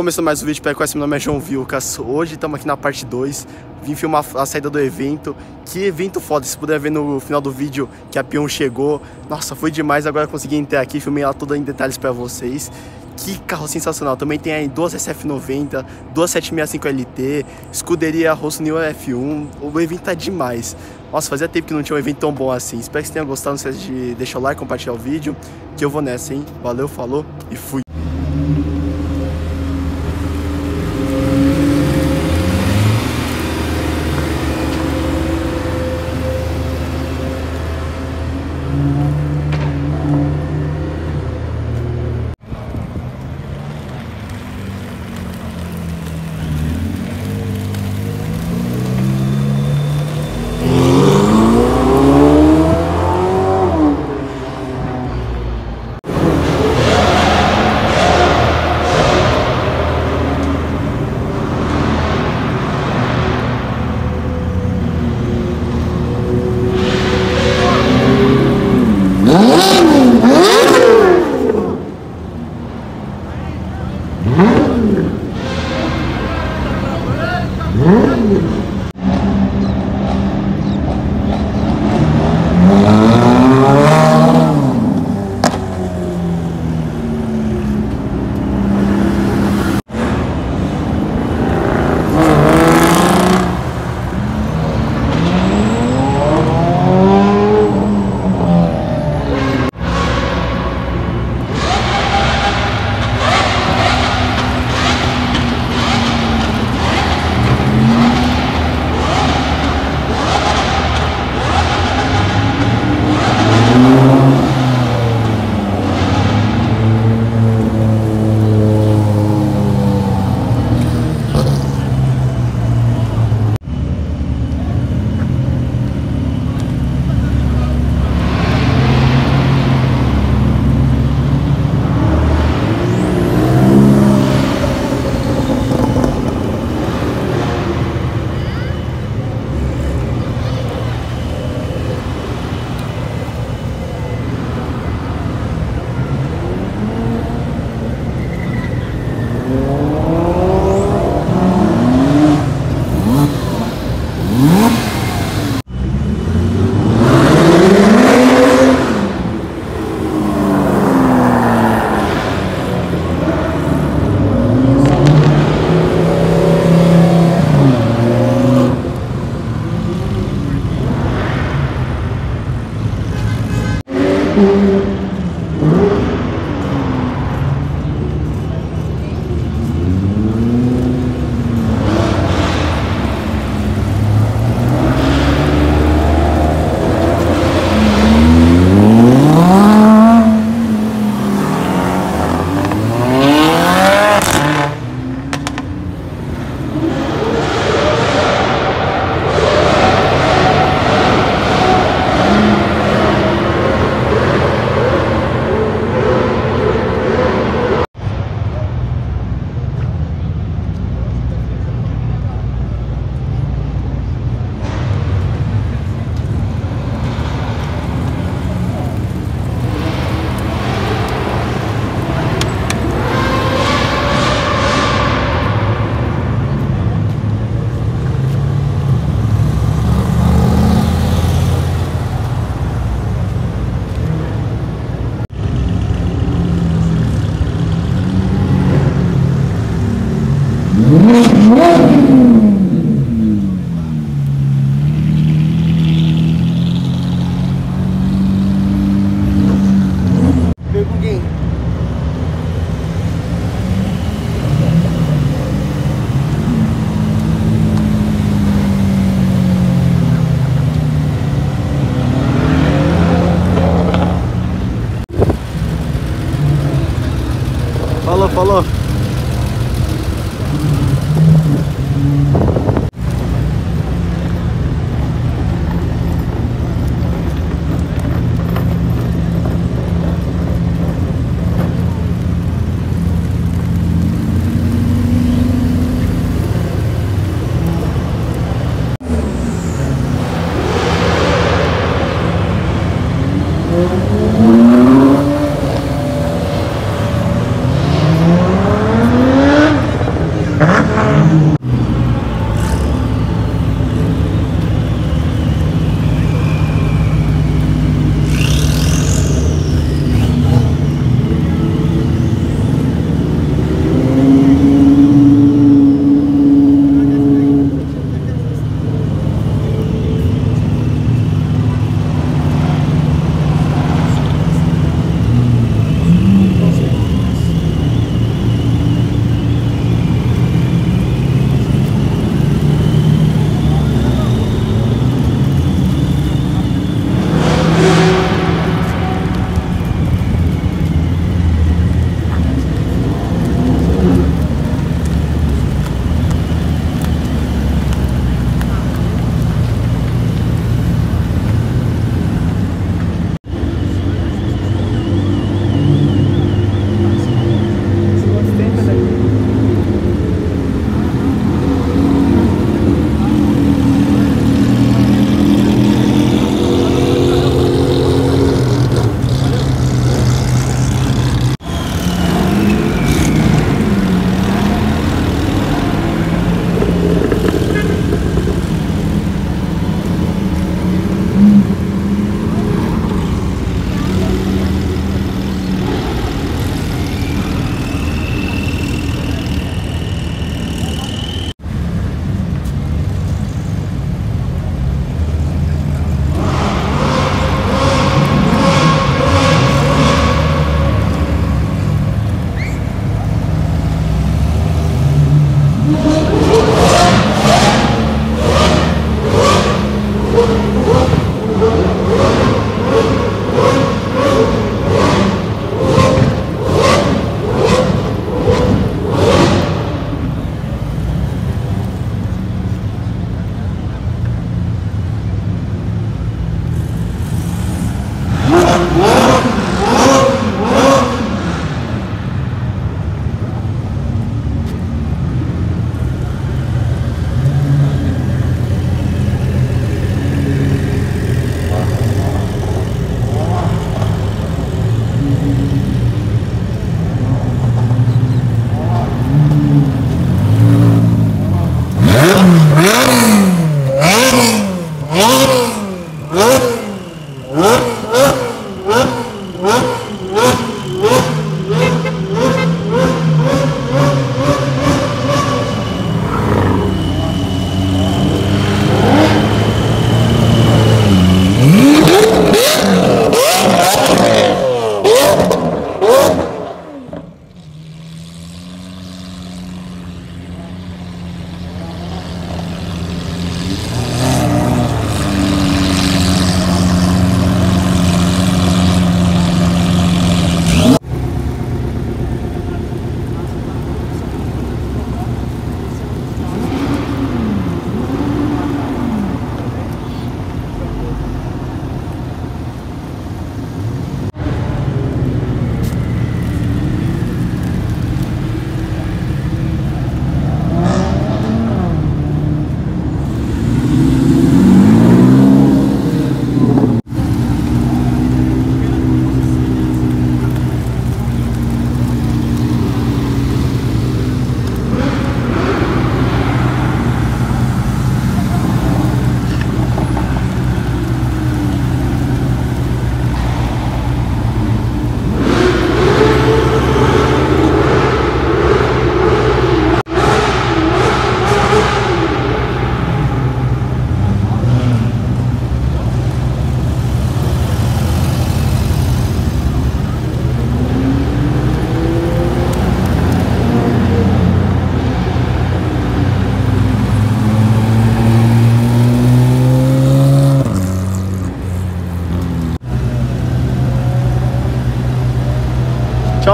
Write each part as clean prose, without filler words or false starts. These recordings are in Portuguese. Começando mais um vídeo para quem conhece, meu nome é João Vilkas. Hoje estamos aqui na parte 2. Vim filmar a saída do evento. Que evento foda, se puder ver no final do vídeo que a P1 chegou. Nossa, foi demais, agora consegui entrar aqui, filmei ela toda em detalhes para vocês. Que carro sensacional, também tem aí duas SF90, duas 765LT, escuderia Rosso New F1, o evento tá demais. Nossa, fazia tempo que não tinha um evento tão bom assim. Espero que vocês tenham gostado, não esquece de deixar o like, compartilhar o vídeo, que eu vou nessa, hein. Valeu, falou e fui. Falou, falou.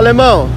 alemão.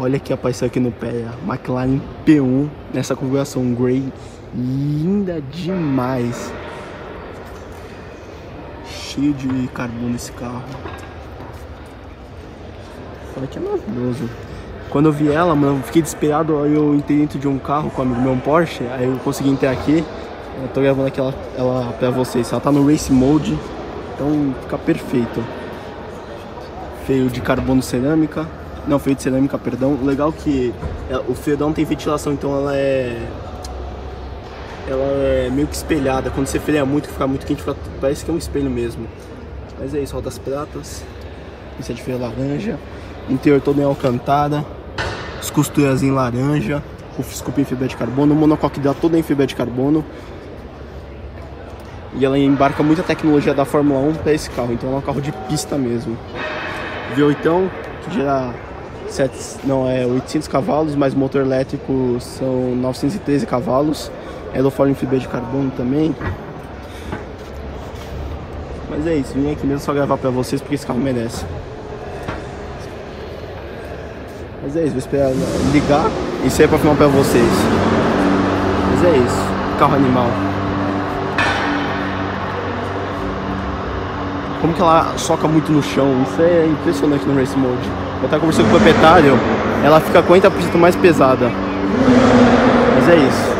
Olha que apareceu aqui no pé, a McLaren P1 nessa configuração grey, linda demais. Cheio de carbono esse carro. Olha que é maravilhoso. Quando eu vi ela, mano, eu fiquei desesperado. Aí eu entrei dentro de um carro com um amigo meu, um Porsche. Aí eu consegui entrar aqui. Eu tô gravando aqui ela pra vocês. Ela tá no race mode, então fica perfeito. Feio de carbono cerâmica. Não, feio de cerâmica, perdão. Legal que o freio tem ventilação, então ela é meio que espelhada. Quando você freia muito, fica muito quente, parece que é um espelho mesmo. Mas é isso, rodas pratas. Isso é de freio laranja. Interior todo em alcantara. As costuras em laranja. Desculpa, em fibra de carbono. O monocoque dela todo em fibra de carbono. E ela embarca muita tecnologia da Fórmula 1 para esse carro. Então ela é um carro de pista mesmo. V8ão, que gera 800 cavalos, mas motor elétrico são 913 cavalos. Aerofólio em fibra de carbono também. Mas é isso, vim aqui mesmo só gravar pra vocês porque esse carro merece. Mas é isso, vou esperar ligar e sair pra filmar pra vocês. Mas é isso, carro animal. Como que ela soca muito no chão, isso é impressionante no race mode. Eu tava conversando com o proprietário, ela fica 40% mais pesada. Mas é isso.